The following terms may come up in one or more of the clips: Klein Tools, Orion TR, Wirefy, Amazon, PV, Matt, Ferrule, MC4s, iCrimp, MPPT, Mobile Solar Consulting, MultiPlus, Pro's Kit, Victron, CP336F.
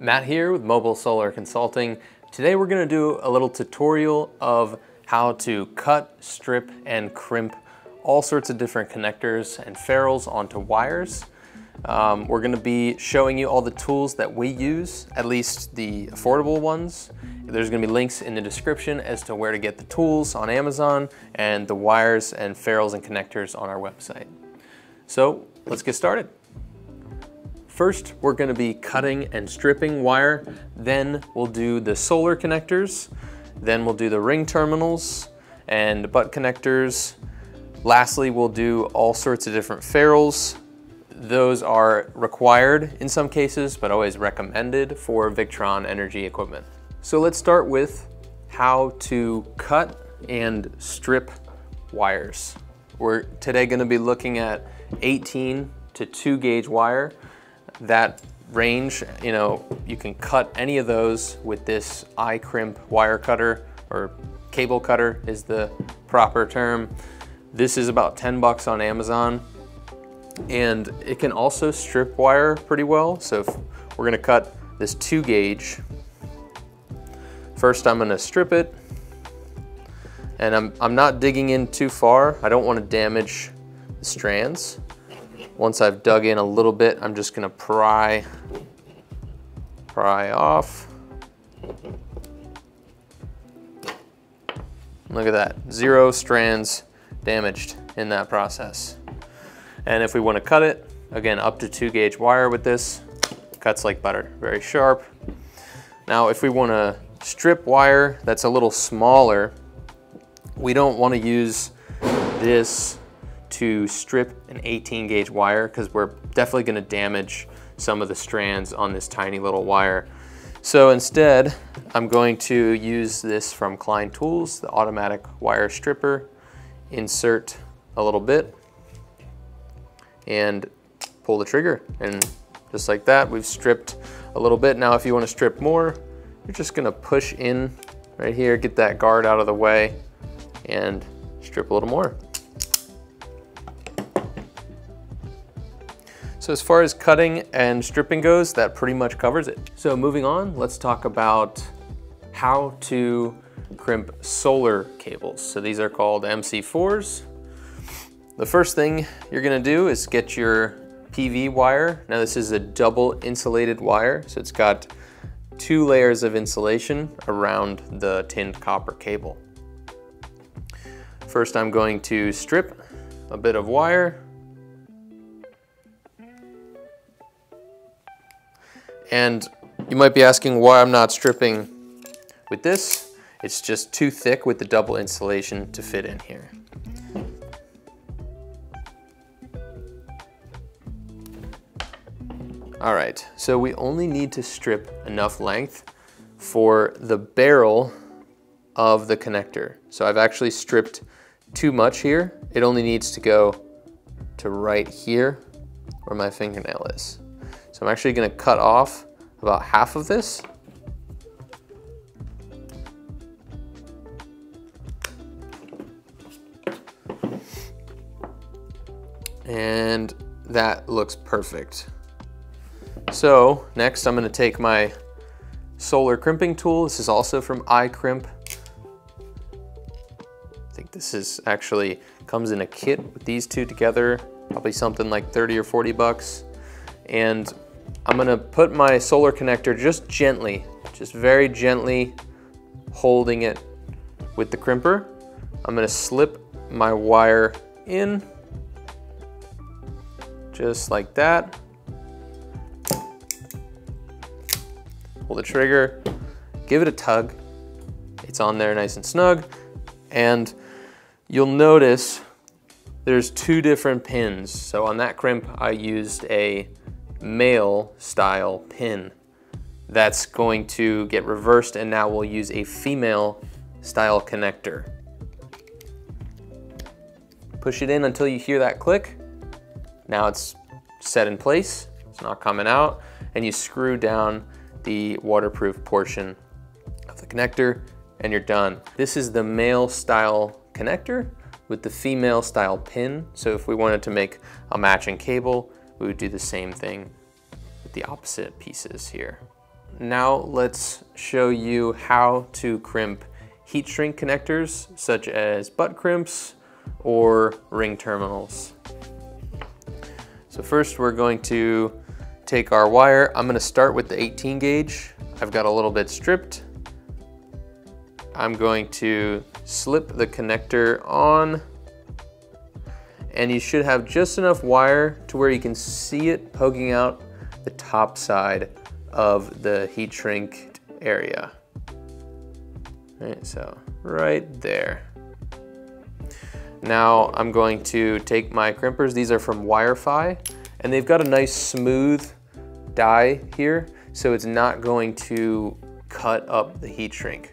Matt here with Mobile Solar Consulting. Today we're going to do a little tutorial of how to cut, strip, and crimp all sorts of different connectors and ferrules onto wires. We're going to be showing you all the tools that we use, at least the affordable ones. There's going to be links in the description as to where to get the tools on Amazon and the wires and ferrules and connectors on our website. So let's get started. First, we're going to be cutting and stripping wire, then we'll do the solar connectors, then we'll do the ring terminals and the butt connectors. Lastly, we'll do all sorts of different ferrules. Those are required in some cases, but always recommended for Victron energy equipment. So let's start with how to cut and strip wires. We're today going to be looking at 18 to 2 gauge wire. That range, you know, you can cut any of those with this iCrimp wire cutter, or cable cutter is the proper term. This is about 10 bucks on Amazon, and it can also strip wire pretty well. So if we're going to cut this 2 gauge. First I'm going to strip it, and I'm not digging in too far. I don't want to damage the strands. Once I've dug in a little bit, I'm just gonna pry off. Look at that, 0 strands damaged in that process. And if we wanna cut it, again, up to 2 gauge wire with this, cuts like butter, very sharp. Now, if we wanna strip wire that's a little smaller, we don't wanna use this to strip an 18 gauge wire, because we're definitely going to damage some of the strands on this tiny little wire. So instead, I'm going to use this from Klein Tools, the automatic wire stripper. Insert a little bit and pull the trigger, and just like that, we've stripped a little bit. Now if you want to strip more, you're just going to push in right here, get that guard out of the way, and strip a little more. So as far as cutting and stripping goes, that pretty much covers it. So moving on, let's talk about how to crimp solar cables. So these are called MC4s. The first thing you're gonna do is get your PV wire. Now this is a double insulated wire, so it's got 2 layers of insulation around the tinned copper cable. First, I'm going to strip a bit of wire. And you might be asking why I'm not stripping with this. It's just too thick with the double insulation to fit in here. All right, so we only need to strip enough length for the barrel of the connector. So I've actually stripped too much here. It only needs to go to right here where my fingernail is. So I'm actually going to cut off about half of this. And that looks perfect. So next I'm going to take my solar crimping tool. This is also from iCrimp. I think this is actually comes in a kit with these two together, probably something like 30 or 40 bucks. And I'm gonna put my solar connector just gently, just very gently holding it with the crimper. I'm gonna slip my wire in, just like that. Pull the trigger, give it a tug. It's on there nice and snug. And you'll notice there's 2 different pins. So on that crimp, I used a male style pin. That's going to get reversed, and now we'll use a female style connector. Push it in until you hear that click. Now it's set in place, it's not coming out, and you screw down the waterproof portion of the connector and you're done. This is the male style connector with the female style pin. So if we wanted to make a matching cable, we would do the same thing with the opposite pieces here. Now let's show you how to crimp heat shrink connectors such as butt crimps or ring terminals. So first we're going to take our wire. I'm going to start with the 18 gauge. I've got a little bit stripped. I'm going to slip the connector on, and you should have just enough wire to where you can see it poking out the top side of the heat shrink area. All right, so right there. Now I'm going to take my crimpers. These are from Wirefy, and they've got a nice smooth die here, so it's not going to cut up the heat shrink.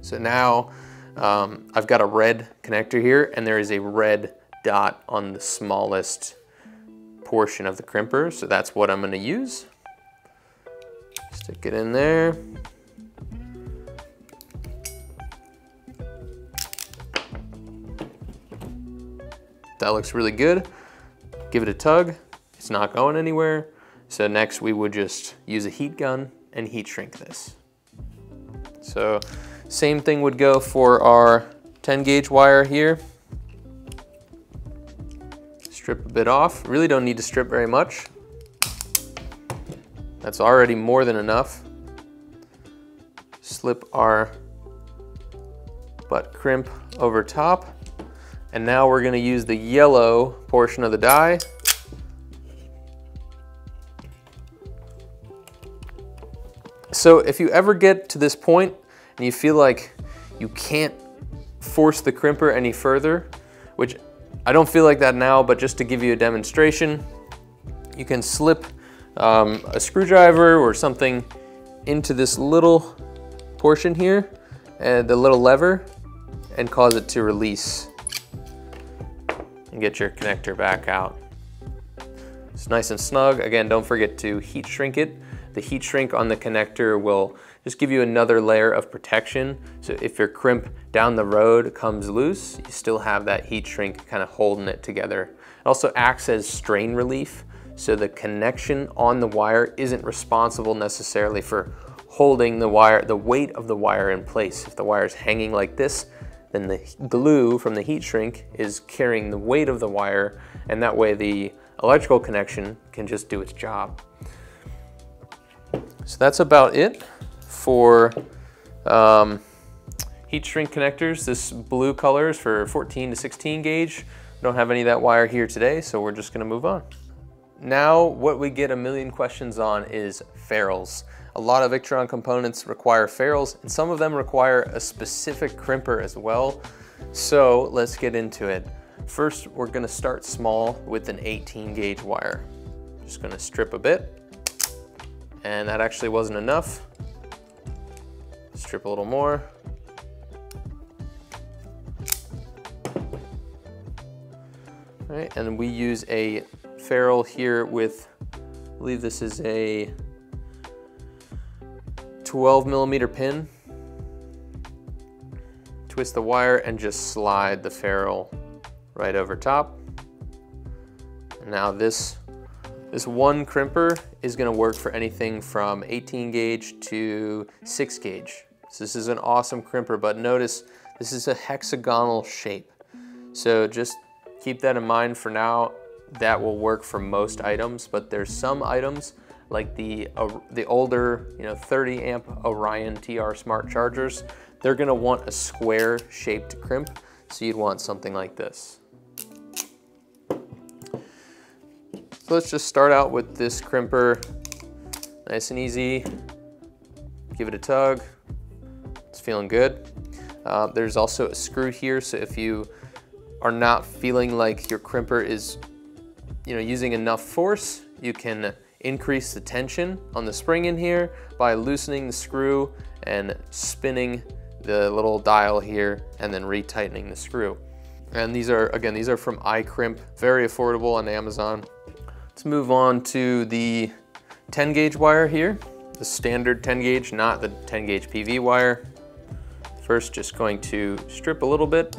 So now I've got a red connector here, and there is a red dot on the smallest portion of the crimper, so that's what I'm going to use. Stick it in there. That looks really good. Give it a tug. It's not going anywhere. So next we would just use a heat gun and heat shrink this. So same thing would go for our 10 gauge wire here. Strip a bit off. Really don't need to strip very much. That's already more than enough. Slip our butt crimp over top. And now we're going to use the yellow portion of the die. So if you ever get to this point and you feel like you can't force the crimper any further, which I don't feel like that now, but just to give you a demonstration, you can slip a screwdriver or something into this little portion here, and the little lever, and cause it to release and get your connector back out. It's nice and snug. Again, don't forget to heat shrink it. The heat shrink on the connector will just give you another layer of protection. So if your crimp down the road comes loose, you still have that heat shrink kind of holding it together. It also acts as strain relief. So the connection on the wire isn't responsible necessarily for holding the wire, the weight of the wire in place. If the wire is hanging like this, then the glue from the heat shrink is carrying the weight of the wire, and that way the electrical connection can just do its job. So that's about it for heat shrink connectors. This blue color is for 14 to 16 gauge. We don't have any of that wire here today, so we're just gonna move on. Now, what we get a million questions on is ferrules. A lot of Victron components require ferrules, and some of them require a specific crimper as well. So let's get into it. First, we're gonna start small with an 18 gauge wire. Just gonna strip a bit, and that actually wasn't enough. Strip a little more. All right, and we use a ferrule here with, I believe this is a 12mm pin. Twist the wire and just slide the ferrule right over top. Now this one crimper is going to work for anything from 18 gauge to 6 gauge. So this is an awesome crimper, but notice this is a hexagonal shape. So just keep that in mind for now. That will work for most items, but there's some items like the older 30 amp Orion TR smart chargers, they're gonna want a square shaped crimp. So you'd want something like this. So let's just start out with this crimper, nice and easy. Give it a tug, it's feeling good. There's also a screw here. So if you are not feeling like your crimper is using enough force, you can increase the tension on the spring in here by loosening the screw and spinning the little dial here and then retightening the screw. And these are, again, these are from iCrimp, very affordable on Amazon. Let's move on to the 10 gauge wire here, the standard 10 gauge, not the 10 gauge PV wire. First, just going to strip a little bit.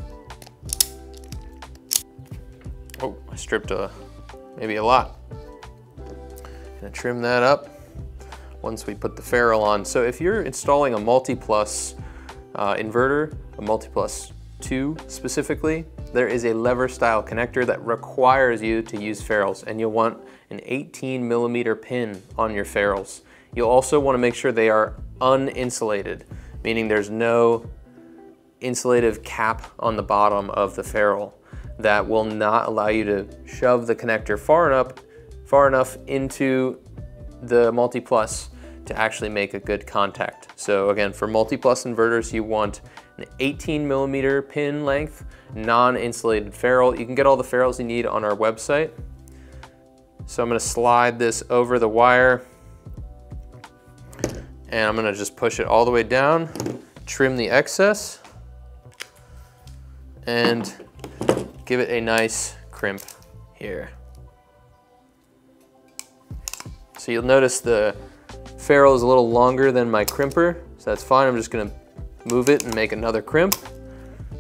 Oh, I stripped maybe a lot. Gonna trim that up. once we put the ferrule on. So if you're installing a MultiPlus inverter, a MultiPlus 2 specifically, there is a lever style connector that requires you to use ferrules, and you'll want an 18mm pin on your ferrules. You'll also want to make sure they are uninsulated, meaning there's no insulative cap on the bottom of the ferrule. That will not allow you to shove the connector far enough into the MultiPlus to actually make a good contact. So again, for MultiPlus inverters, you want an 18mm pin length, non-insulated ferrule. You can get all the ferrules you need on our website. So I'm gonna slide this over the wire and I'm gonna just push it all the way down, trim the excess, and give it a nice crimp here. So you'll notice the ferrule is a little longer than my crimper, so that's fine. I'm just gonna move it and make another crimp.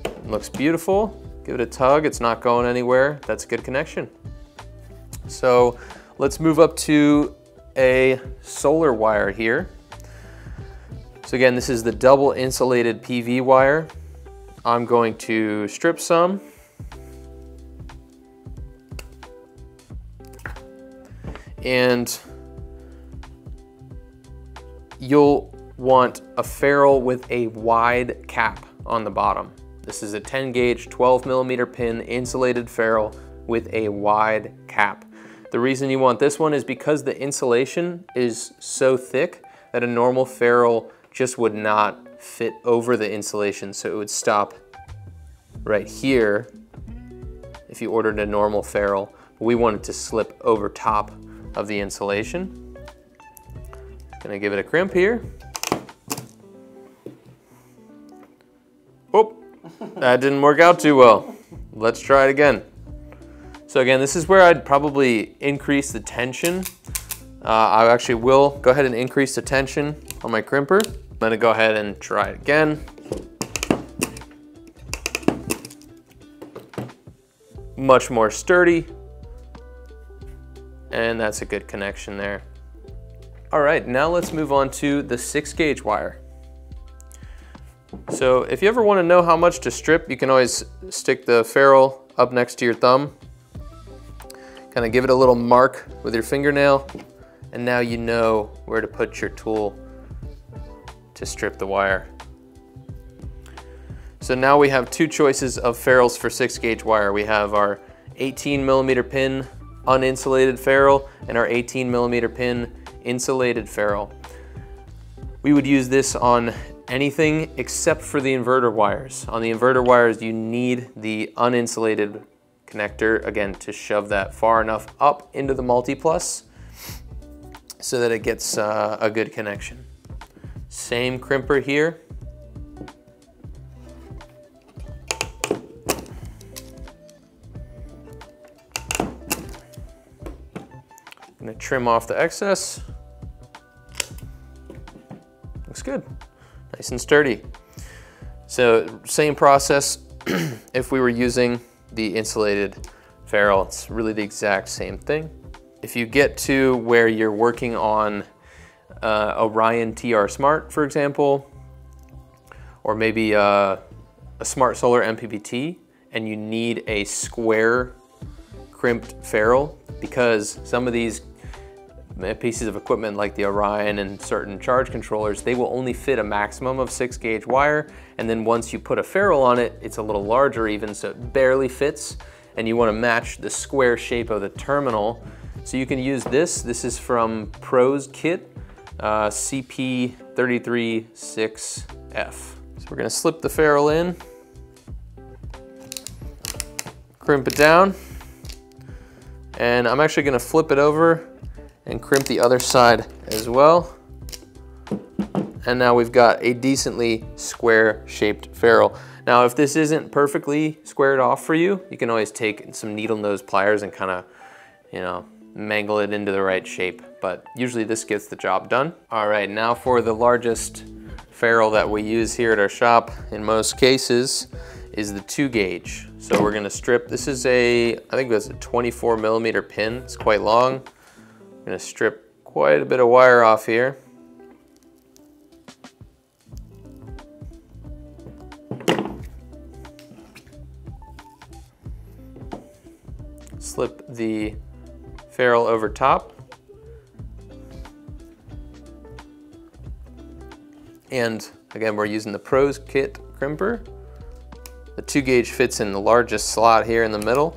It looks beautiful. Give it a tug, it's not going anywhere. That's a good connection. So let's move up to a solar wire here. So again, this is the double insulated PV wire. I'm going to strip some. And you'll want a ferrule with a wide cap on the bottom. This is a 10 gauge, 12mm pin insulated ferrule with a wide cap. The reason you want this one is because the insulation is so thick that a normal ferrule just would not fit over the insulation. So it would stop right here if you ordered a normal ferrule. We want it to slip over top of the insulation. Gonna give it a crimp here. Oh, that didn't work out too well. Let's try it again. So again, this is where I'd probably increase the tension. I actually will go ahead and increase the tension on my crimper. I'm gonna go ahead and try it again. Much more sturdy. And that's a good connection there. All right, now let's move on to the 6 gauge wire. So if you ever want to know how much to strip, you can always stick the ferrule up next to your thumb, kind of give it a little mark with your fingernail, and now you know where to put your tool to strip the wire. So now we have two choices of ferrules for 6 gauge wire. We have our 18mm pin uninsulated ferrule and our 18mm pin insulated ferrule. We would use this on anything except for the inverter wires. On the inverter wires, you need the uninsulated connector, again, to shove that far enough up into the MultiPlus so that it gets a good connection. Same crimper here. Gonna trim off the excess. Looks good, nice and sturdy. So same process if we were using the insulated ferrule, it's really the exact same thing. If you get to where you're working on Orion TR Smart, for example, or maybe a Smart Solar MPPT, and you need a square crimped ferrule, because some of these pieces of equipment like the Orion and certain charge controllers, they will only fit a maximum of 6 gauge wire. And then once you put a ferrule on it, it's a little larger even, so it barely fits. And you wanna match the square shape of the terminal. So you can use this. This is from Pro's Kit, CP336F. So we're gonna slip the ferrule in, crimp it down, and I'm actually gonna flip it over and crimp the other side as well. And now we've got a decently square shaped ferrule. Now, if this isn't perfectly squared off for you, you can always take some needle nose pliers and kind of, you know, mangle it into the right shape. But usually this gets the job done. All right, now for the largest ferrule that we use here at our shop in most cases is the 2 gauge. So we're gonna strip, this is a, I think that's a 24mm pin, it's quite long. I'm gonna strip quite a bit of wire off here. slip the ferrule over top and again we're using the Pro's Kit crimper. The 2-gauge fits in the largest slot here in the middle.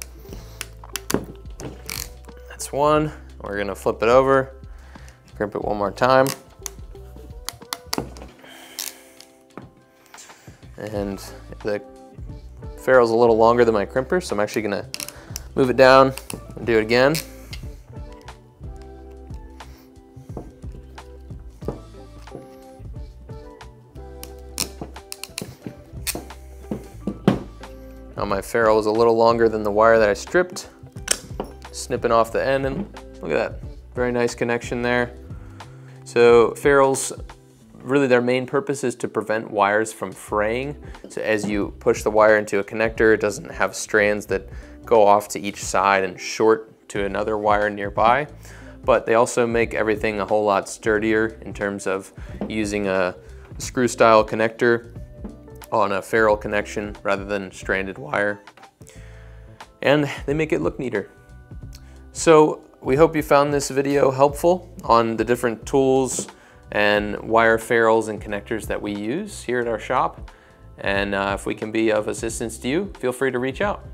That's one. We're gonna flip it over, crimp it one more time. And the ferrule's a little longer than my crimper, so I'm actually gonna move it down and do it again. Now my ferrule is a little longer than the wire that I stripped, snipping off the end, and look at that, very nice connection there. So ferrules, really their main purpose is to prevent wires from fraying. So as you push the wire into a connector, it doesn't have strands that go off to each side and short to another wire nearby. But they also make everything a whole lot sturdier in terms of using a screw style connector on a ferrule connection rather than stranded wire. And they make it look neater. So we hope you found this video helpful on the different tools and wire ferrules and connectors that we use here at our shop. And if we can be of assistance to you, feel free to reach out.